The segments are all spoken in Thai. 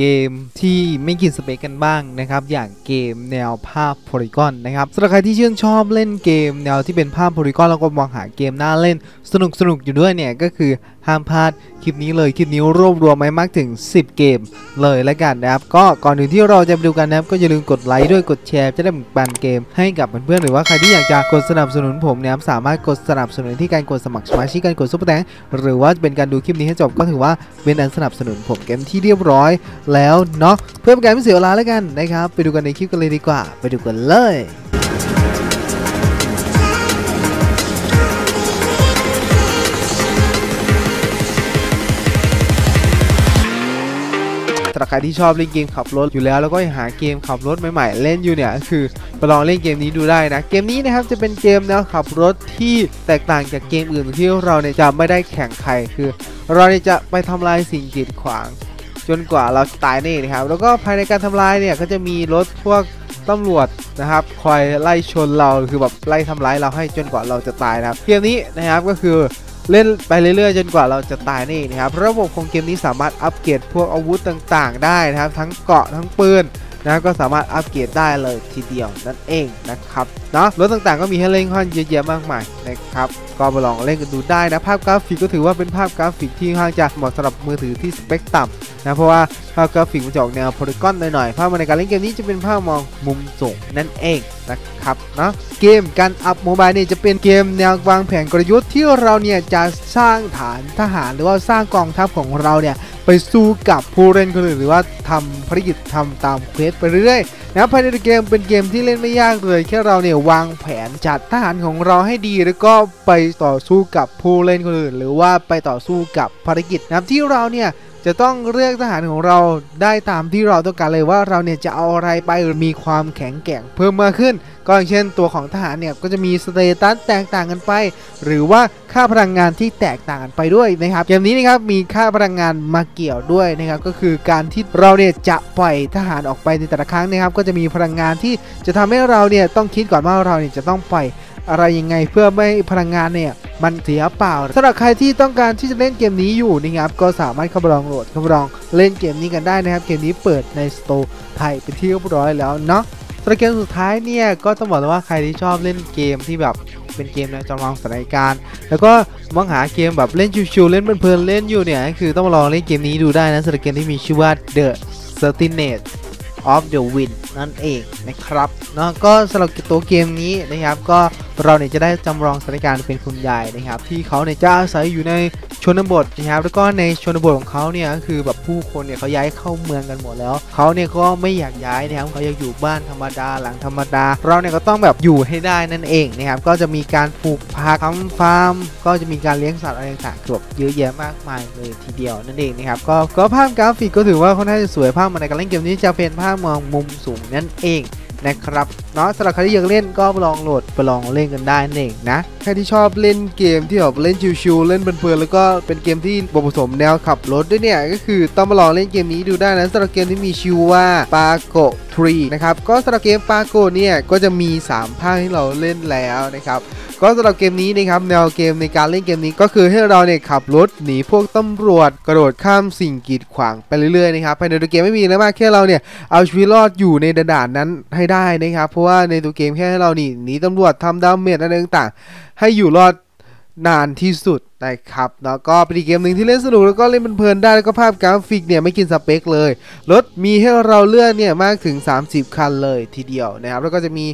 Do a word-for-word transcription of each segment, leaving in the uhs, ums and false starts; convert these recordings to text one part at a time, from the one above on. เกมที่ไม่กินสเปคกันบ้างนะครับอย่างเกมแนวภาพโพลีกอนนะครับสำหรับใครที่ชื่นชอบเล่นเกมแนวที่เป็นภาพโพลีกอนแล้วก็มองหาเกมน่าเล่นสนุกสนุกอยู่ด้วยเนี่ยก็คือห้ามพลาดคลิปนี้เลยคลิปนี้รวบรวมไว้มากถึงสิบเกมเลยและกันนะครับก็ก่อนอื่นที่เราจะไปดูกันนะครับก็อย่าลืมกดไลค์ด้วยกดแชร์จะได้แบ่งปันเกมให้กับเพื่อนๆหรือว่าใครที่อยากจะกดสนับสนุนผมนะครับสามารถกดสนับสนุนที่การกดสมัครสมาชิกการกดซุปเปอร์แตงหรือว่าเป็นการดูคลิปนี้ให้จบก็ถือว่าเป็นการสนับสนุนผมเกมที่เรียบร้อยแล้วเนาะเพื่อเป็นการไม่เสียเวลาแล้วกันนะครับไปดูกันในคลิปกันเลยดีกว่าไปดูกันเลยสำหรับใครที่ชอบเล่นเกมขับรถอยู่แล้วแล้วก็หาเกมขับรถใหม่ๆเล่นอยู่เนี่ยคือไปลองเล่นเกมนี้ดูได้นะเกมนี้นะครับจะเป็นเกมแนวขับรถที่แตกต่างจากเกมอื่นที่เราเนี่ยจะไม่ได้แข่งใครคือเราเนี่ยจะไปทำลายสิ่งกีดขวางจนกว่าเราจะตายนี่นะครับแล้วก็ภายในการทำลายเนี่ยก็จะมีรถพวกตำรวจนะครับคอยไล่ชนเราคือแบบไล่ทำร้ายเราให้จนกว่าเราจะตายนะครับเกมนี้นะครับก็คือเล่นไปเรื่อยๆจนกว่าเราจะตายนี่นะครับระบบของเกมนี้สามารถอัปเกรดพวกอาวุธต่างๆได้นะครับทั้งเกราะทั้งปืนนะก็สามารถอัปเกรดได้เลยทีเดียวนั่นเองนะครับเนาะรถต่างๆก็มีให้เล่นค่อนเยอะแยะมากมายนะครับก็มาลองเล่นกันดูได้นะภาพกราฟิกก็ถือว่าเป็นภาพกราฟิกที่ค่อนข้างจะเหมาะสำหรับมือถือที่สเปคต่ำนะเพราะว่าภาพกราฟิกมันจะออกแนวโพลีกอนหน่อยๆภาพในการเล่นเกมนี้จะเป็นภาพมองมุมสูงนั่นเองนะครับเนาะเกมการอัพโมบายเนี่ยจะเป็นเกมแนววางแผนกลยุทธ์ที่เราเนี่ยจะสร้างฐานทหารหรือว่าสร้างกองทัพของเราเนี่ยไปสู้กับผู้เล่นคนอื่นหรือว่าทำภารกิจทำตามเควสไปเรื่อยๆนะภายในเกมเป็นเกมที่เล่นไม่ยากเลยแค่เราเนี่ยวางแผนจัดทหารของเราให้ดีแล้วก็ไปต่อสู้กับผู้เล่นคนอื่นหรือว่าไปต่อสู้กับภารกิจนะที่เราเนี่ยจะต้องเลือกทหารของเราได้ตามที่เราต้องการเลยว่าเราเนี่ยจะเอาอะไรไปมีความแข็งแกร่งเพิ่มมากขึ้นก็อย่างเช่นตัวของทหารเนี่ยก็จะมีสเตตัสแตกต่างกันไปหรือว่าค่าพลังงานที่แตกต่างกันไปด้วยนะครับเกมนี้นะครับมีค่าพลังงานมาเกี่ยวด้วยนะครับก็คือการที่เราเนี่ยจะปล่อยทหารออกไปในแต่ละครั้งนะครับก็จะมีพลังงานที่จะทำให้เราเนี่ยต้องคิดก่อนว่าเราเนี่ยจะต้องปล่อยอะไรยังไงเพื่อไม่พลังงานเนี่ยมันเสียเปล่าสำหรับใครที่ต้องการที่จะเล่นเกมนี้อยู่นะครับก็สามารถเข้าไปลองโหลดเข้าไปลองเล่นเกมนี้กันได้นะครับเกมนี้เปิดในสโตร์ไทยเป็นที่เรียบร้อยแล้วเนาะสำหรับเกมสุดท้ายเนี่ยก็ต้องบอกเลยว่าใครที่ชอบเล่นเกมที่แบบเป็นเกมแนวจำลองสถานการณ์แล้วก็มองหาเกมแบบเล่นชิวๆเล่นเพลินๆเล่นอยู่เนี่ยคือต้องมาลองเล่นเกมนี้ดูได้นะสำหรับเกมที่มีชื่อว่า The Stillness of the Wind นั่นเองนะครับเนาะก็สำหรับตัวเกมนี้นะครับก็เราเนี่ยจะได้จำลองสถานการณ์เป็นคุณยายนะครับที่เขาเนี่ยจะอาศัยอยู่ในชนบทนะครับแล้วก็ในชนบทของเขาเนี่ยก็คือแบบผู้คนเนี่ยเขาย้ายเข้าเมืองกันหมดแล้วเขาเนี่ยก็ไม่อยากย้ายนะครับเขาอยากอยู่บ้านธรรมดาหลังธรรมดาเราเนี่ยก็ต้องแบบอยู่ให้ได้นั่นเองนะครับก็จะมีการปลูกผักทำฟาร์มก็จะมีการเลี้ยงสัตว์อะไรต่างๆแบบเยอะแยะมากมายเลยทีเดียวนั่นเองนะครับก็ก็ภาพกราฟิกก็ถือว่าค่อนข้างจะสวยภาพในการเล่นเกมนี้จะเป็นภาพมองมุมสูงนั่นเองนะครับเนาะสำหรับใครที่อยากเล่นก็ลองโหลดไปลองเล่นกันได้นั่นเองนะใครที่ชอบเล่นเกมที่แบบเล่นชิวๆเล่นเพลินๆแล้วก็เป็นเกมที่ผสมแนวขับรถด้วยเนี่ยก็คือต้องมาลองเล่นเกมนี้ดูได้นะสำหรับเกมที่มีชื่อว่าปาโกะทรีนะครับก็สำหรับเกมปาโกะเนี่ยก็จะมีสามภาคให้เราเล่นแล้วนะครับก็สำหรับเกมนี้นะครับแนวเกมในการเล่นเกมนี้ก็คือให้เราเนี่ยขับรถหนีพวกตำรวจกระโดดข้ามสิ่งกีดขวางไปเรื่อยๆนะครับภายในตัวเกมไม่มีอะไรมากแค่เราเนี่ยเอาชีวิตรอดอยู่ในด่านนั้นให้ได้นะครับเพราะว่าในตัวเกมแค่ให้เราหนีหนีตำรวจทำดาเมจอะไรต่างๆให้อยู่รอดนานที่สุดนะครับแล้วก็เป็นเกมหนึ่งที่เล่นสนุกแล้วก็เล่นเพลินได้แล้วก็ภาพกราฟิกเนี่ยไม่กินสเปคเลยรถมีให้เราเลือกเนี่ยมากถึงสามสิบคันเลยทีเดียวนะครับแล้วก็จะมี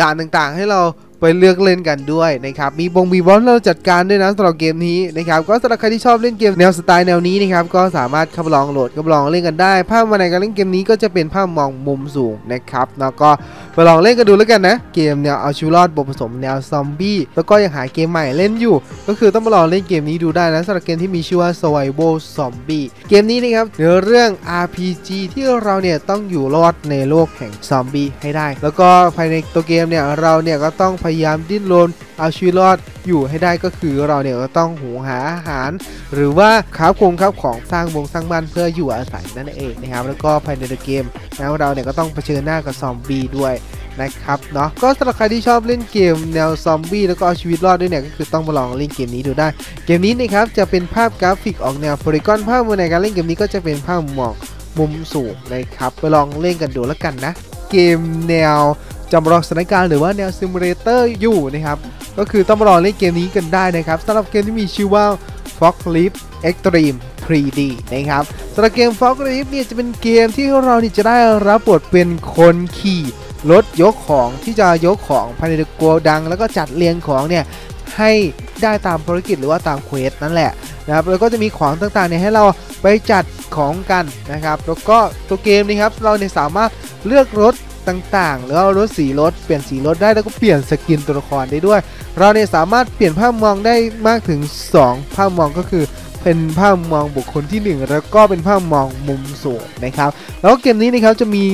ด่านต่างๆให้เราไปเลือกเล่นกันด้วยนะครับมีบงมีบอสเราจัดการด้วยนะสำหรับเกมนี้นะครับก็สำหรับใครที่ชอบเล่นเกมแนวสไตล์แนวนี้นะครับก็สามารถเข้าไปลองโหลดเข้าไปลองเล่นกันได้ภาพมาในการเล่นเกมนี้ก็จะเป็นภาพมองมุมสูงนะครับแล้วก็ไปลองเล่นกันดูแล้วกันนะเกมแนวเอาชีวิตรอดบทผสมแนวซอมบี้แล้วก็ยังหาเกมใหม่เล่นอยู่ก็คือต้องไปลองเล่นเกมนี้ดูได้นะสำหรับเกมที่มีชื่อว่า Survival Zombie เกมนี้นะครับเนื้อเรื่อง อาร์ พี จี ที่เราเนี่ยต้องอยู่รอดในโลกแห่งซอมบี้ให้ได้แล้วก็ภายในตัวเกมเนี่ยเราเนี่ยก็ต้องพยายามดิ้นรนเอาชีวิตรอดอยู่ให้ได้ก็คือเราเนี่ยก็ต้องหุงหาอาหารหรือว่าค้าคงค้าของสร้างวงสร้างบ้านเพื่ออยู่อาศัยนั่นเองนะครับแล้วก็ภายในเกมแล้วเราเนี่ยก็ต้องเผชิญหน้ากับซอมบี้ด้วยนะครับเนาะก็สำหรับใครที่ชอบเล่นเกมแนวซอมบี้แล้วก็เอาชีวิตรอดด้วยเนี่ยก็คือต้องมาลองเล่นเกมนี้ดูได้เกมนี้นะครับจะเป็นภาพกราฟิกออกแนวโพลีกอนภาพในการเล่นเกมนี้ก็จะเป็นภาพหมอก มุมสูงนะครับไปลองเล่นกันดูแล้วกันนะเกมแนวจำลองสถานการณ์หรือว่าแนวซิมูเลเตอร์อยู่นะครับก็คือต้องรอเล่นเกมนี้กันได้นะครับสำหรับเกมที่มีชื่อว่า Forklift Extreme ทรีดี นะครับสำหรับเกม Forklift เนี่ยจะเป็นเกมที่เราเนี่ยจะได้รับบทเป็นคนขี่รถยกของที่จะยกของภายในตะกัวดังแล้วก็จัดเรียงของเนี่ยให้ได้ตามภารกิจหรือว่าตามเควสนั่นแหละนะครับแล้วก็จะมีของต่างๆเนี่ยให้เราไปจัดของกันนะครับแล้วก็ตัวเกมนี้ครับเราเนี่ยสามารถเลือกรถต่างๆหรือเอารถสีรถเปลี่ยนสีรถได้แล้วก็เปลี่ยนสกินตัวละครได้ด้วยเราเนี่ยสามารถเปลี่ยนภาพมองได้มากถึงสองภาพมองก็คือเป็นภาพมองบุคคลที่หนึ่งแล้วก็เป็นภาพมองมุมสูงนะครับแล้วเกมนี้นะครับจะมี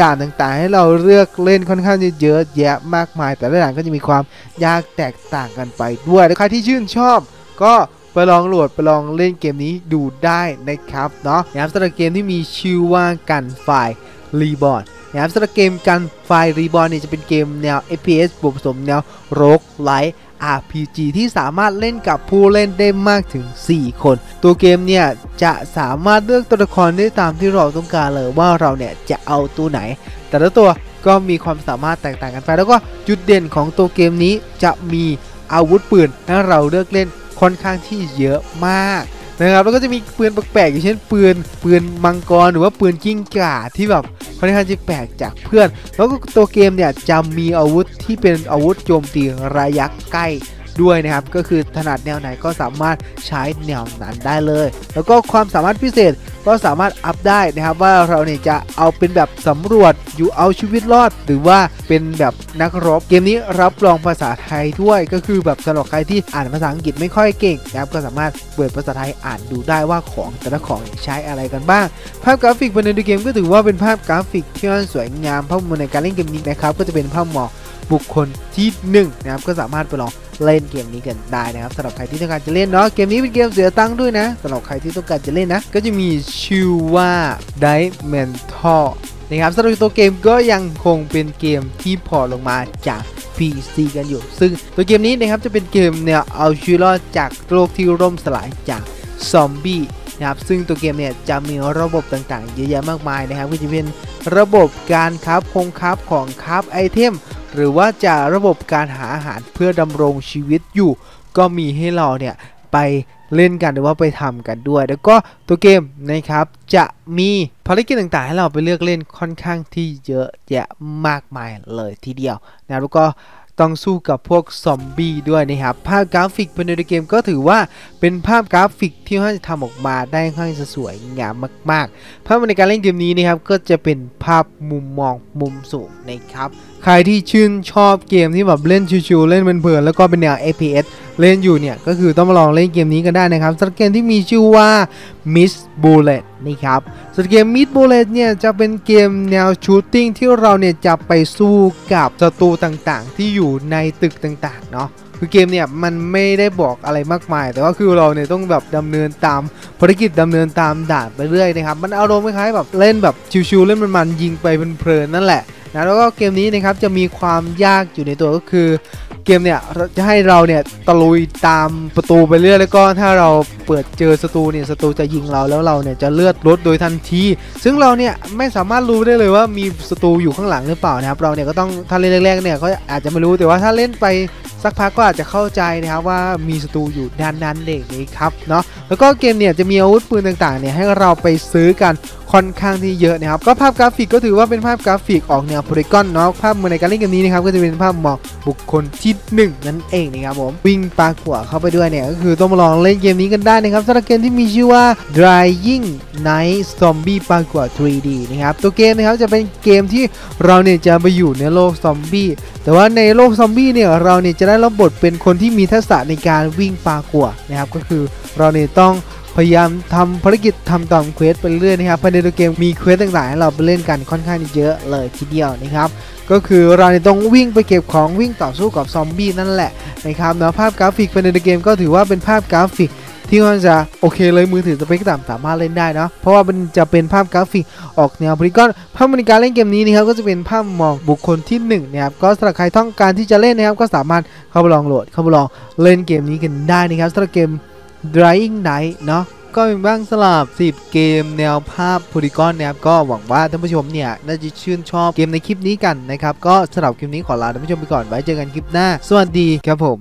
ด่านต่างๆให้เราเลือกเล่นค่อนข้างเยอะแยะมากมายแต่ละด่านก็จะมีความยากแตกต่างกันไปด้วยใครที่ชื่นชอบก็ไปลองโหลดไปลองเล่นเกมนี้ดูได้นะครับเนาะนะครับสำหรับเกมที่มีชื่อว่ากันไฟรีบอร์ดนะครับสำหรับเกมกันไฟรีบอร์ดเนี่ยจะเป็นเกมแนว เอฟ พี เอส บวกผสมแนวโรกไลท์ อาร์ พี จี ที่สามารถเล่นกับผู้เล่นได้มากถึงสี่คนตัวเกมเนี่ยจะสามารถเลือกตัวละครได้ตามที่เราต้องการเลยว่าเราเนี่ยจะเอาตัวไหนแต่ละตัวก็มีความสามารถแตกต่างกันไปแล้วก็จุดเด่นของตัวเกมนี้จะมีอาวุธปืนให้เราเลือกเล่นค่อนข้างที่เยอะมากนะครับแล้วก็จะมีปืนแปลกๆอย่างเช่นปืนปืนมังกรหรือว่าปืนกิ้งก่าที่แบบค่อนข้างจะแปลกจากเพื่อนแล้วก็ตัวเกมเนี่ยจะมีอาวุธที่เป็นอาวุธโจมตีระยะใกล้ด้วยนะครับก็คือถนัดแนวไหนก็สามารถใช้แนวนั้นได้เลยแล้วก็ความสามารถพิเศษก็สามารถอัพได้นะครับว่าเราเนี่ยจะเอาเป็นแบบสำรวจอยู่เอาชีวิตรอดหรือว่าเป็นแบบนักรบเกมนี้รับรองภาษาไทยด้วยก็คือแบบสำหรับใครที่อ่านภาษาอังกฤษไม่ค่อยเก่งนะครับก็สามารถเปิดภาษาไทยอ่านดูได้ว่าของแต่ละของใช้อะไรกันบ้างภาพกราฟิกบนในเกมก็ถือว่าเป็นภาพกราฟิกที่สวยงามภาพมุมในการเล่นเกมนี้นะครับก็จะเป็นภาพหมอกบุคคลที่หนึ่งนะครับก็สามารถไปลองเล่นเกมนี้กันได้นะครับสำหรับใครที่ต้องการจะเล่นเนาะเกมนี้เป็นเกมเสียตังค์ด้วยนะสำหรับใครที่ต้องการจะเล่นนะก็จะมีชื่อว่า DYSMANTLE นะครับสำหรับตัวเกมก็ยังคงเป็นเกมที่พอลงมาจาก พี ซี กันอยู่ซึ่งตัวเกมนี้นะครับจะเป็นเกมแนวเอาชีวิตรอดจากโลกที่ร่มสลายจากซอมบี้นะครับซึ่งตัวเกมเนี่ยจะมีระบบต่างๆเยอะแยะมากมายนะครับก็จะเป็นระบบการคราฟคงคราฟของคราฟไอเทมหรือว่าจะระบบการหาอาหารเพื่อดำรงชีวิตอยู่ก็มีให้เราเนี่ยไปเล่นกันหรือว่าไปทำกันด้วยแล้วก็ตัวเกมนะครับจะมีภารกิจต่างๆให้เราไปเลือกเล่นค่อนข้างที่เยอะแยะมากมายเลยทีเดียวนะแล้วก็ต้องสู้กับพวกซอมบี้ด้วยนะครับภาพกราฟิกภายในเกมก็ถือว่าเป็นภาพกราฟิกที่เขาจะทำออกมาได้ค่อนข้างสวยงามมากๆภาพในการเล่นเกมนี้นะครับก็จะเป็นภาพมุมมองมุมสูงนะครับใครที่ชื่นชอบเกมที่แบบเล่นชิวๆเล่นเพลินๆแล้วก็เป็นแนว เอฟ พี เอส เล่นอยู่เนี่ยก็คือต้องมาลองเล่นเกมนี้กันได้นะครับสักเกมที่มีชื่อว่า Miss Bullet นี่ครับสักเกม Miss Bullet เนี่ยจะเป็นเกมแนวชูตติ้งที่เราเนี่ยจะไปสู้กับศัตรูต่างๆที่อยู่ในตึกต่างๆเนาะคือเกมเนี่ยมันไม่ได้บอกอะไรมากมายแต่ว่าคือเราเนี่ยต้องแบบดำเนินตามภารกิจดำเนินตามด่านไปเรื่อยนะครับมันอารมณ์คล้ายๆแบบเล่นแบบชิวๆเล่นมันๆยิงไปเพลินๆนั่นแหละนะแล้วก็เกมนี้นะครับจะมีความยากอยู่ในตัวก็คือเกมเนี่ยจะให้เราเนี่ยตะลุยตามประตูไปเรื่อยแล้วก็ถ้าเราเปิดเจอศัตรูเนี่ยศัตรูจะยิงเราแล้วเราเนี่ยจะเลือดลดโดยทันทีซึ่งเราเนี่ยไม่สามารถรู้ได้เลยว่ามีศัตรูอยู่ข้างหลังหรือเปล่านะครับเราเนี่ยก็ต้องถ้าเล่นแรกๆเนี่ยก็อาจจะไม่รู้แต่ว่าถ้าเล่นไปสักพักก็อาจจะเข้าใจนะครับว่ามีศัตรูอยู่ด้านนั้นเองนี้ครับเนาะแล้วก็เกมเนี่ยจะมีอาวุธปืนต่างๆเนี่ยให้เราไปซื้อกันค่อนข้างที่เยอะนะครับก็ภาพกราฟิกก็ถือว่าเป็นภาพกราฟิกออกแนวโพลีกอนเนาะภาพในการเล่นเกมนี้นะครับก็จะเป็นภาพหมอกบุคคลที่หนึ่งนั่นเองนะครับผมวิ่งปลาขวาเข้าไปด้วยเนี่ยก็คือต้องมาลองเล่นเกมนี้กันได้นะครับสำหรับเกมที่มีชื่อว่า Dying Night Zombie Parkour ทรีดี นะครับตัวเกมนะครับจะเป็นเกมที่เราเนี่ยจะไปอยู่ในโลกซอมบี้แต่ว่าในโลกซอมบี้เนี่ยเราเนี่ยจะได้รับบทเป็นคนที่มีทักษะในการวิ่งปลาขวานะครับก็คือเราเนี่ยต้องพยายามทำภารกิจทำตามเควสไปเรื่อยนะครับภายในตัวเกมมีเควสต่างๆให้เราไปเล่นกันค่อนข้างเยอะเลยทีเดียวนะครับก็คือเราเนี่ยต้องวิ่งไปเก็บของวิ่งต่อสู้กับซอมบี้นั่นแหละนะครับเนาะภาพกราฟิกภายในตัวเกมก็ถือว่าเป็นภาพกราฟิกที่มันจะโอเคเลยมือถือสเปคต่ำสามารถเล่นได้เนาะเพราะว่ามันจะเป็นภาพกราฟิกออกแนวโพลีกอนภาพบรรยากาศเล่นเกมนี้นะครับก็จะเป็นภาพมองบุคคลที่หนึ่งนะครับก็สำหรับใครต้องการที่จะเล่นนะครับก็สามารถเข้าไปลองโหลดเข้าไปลองเล่นเกมนี้กันได้นะครับสำหรับเกมDying Night เนาะ ก็เป็นบ้างสลับสิบเกมแนวภาพโพลีกอนนะครับก็หวังว่าท่านผู้ชมเนี่ยน่าจะชื่นชอบเกมในคลิปนี้กันนะครับก็สำหรับคลิปนี้ขอลาท่านผู้ชมไปก่อนไว้เจอกันคลิปหน้าสวัสดีครับผม